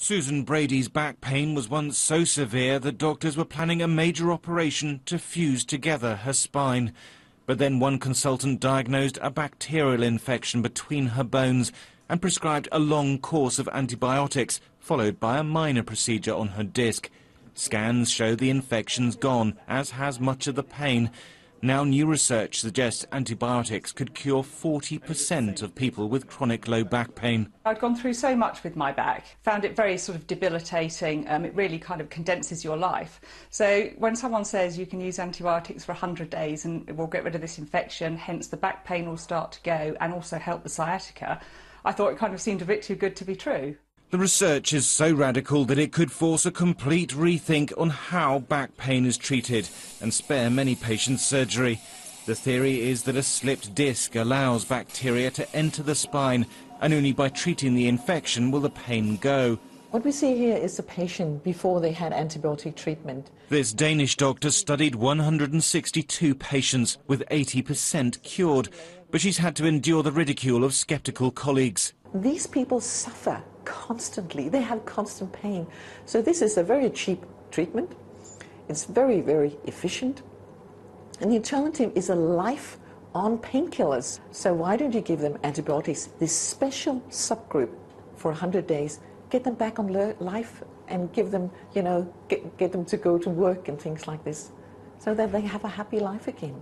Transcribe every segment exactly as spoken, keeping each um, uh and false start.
Susan Brady's back pain was once so severe that doctors were planning a major operation to fuse together her spine. But then one consultant diagnosed a bacterial infection between her bones and prescribed a long course of antibiotics, followed by a minor procedure on her disc. Scans show the infection's gone, as has much of the pain. Now new research suggests antibiotics could cure forty percent of people with chronic low back pain. I'd gone through so much with my back, found it very sort of debilitating. Um, it really kind of condenses your life. So when someone says you can use antibiotics for one hundred days and it will get rid of this infection, hence the back pain will start to go and also help the sciatica, I thought it kind of seemed a bit too good to be true. The research is so radical that it could force a complete rethink on how back pain is treated and spare many patients surgery. The theory is that a slipped disc allows bacteria to enter the spine, and only by treating the infection will the pain go. What we see here is the patient before they had antibiotic treatment. This Danish doctor studied one hundred sixty-two patients, with eighty percent cured, but she's had to endure the ridicule of sceptical colleagues. These people suffer constantly. They have constant pain. So this is a very cheap treatment. It's very, very efficient. And the alternative is a life on painkillers. So why don't you give them antibiotics, this special subgroup, for one hundred days, get them back on life and give them, you know, get, get them to go to work and things like this, so that they have a happy life again.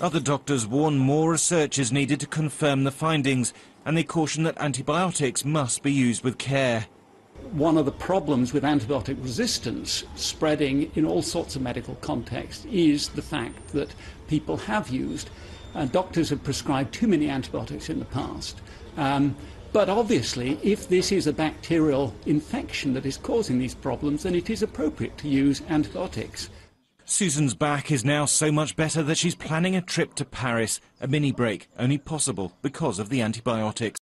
Other doctors warn more research is needed to confirm the findings, and they caution that antibiotics must be used with care. One of the problems with antibiotic resistance spreading in all sorts of medical contexts is the fact that people have used, uh, doctors have prescribed too many antibiotics in the past. Um, but obviously, if this is a bacterial infection that is causing these problems, then it is appropriate to use antibiotics. Susan's back is now so much better that she's planning a trip to Paris, a mini break, only possible because of the antibiotics.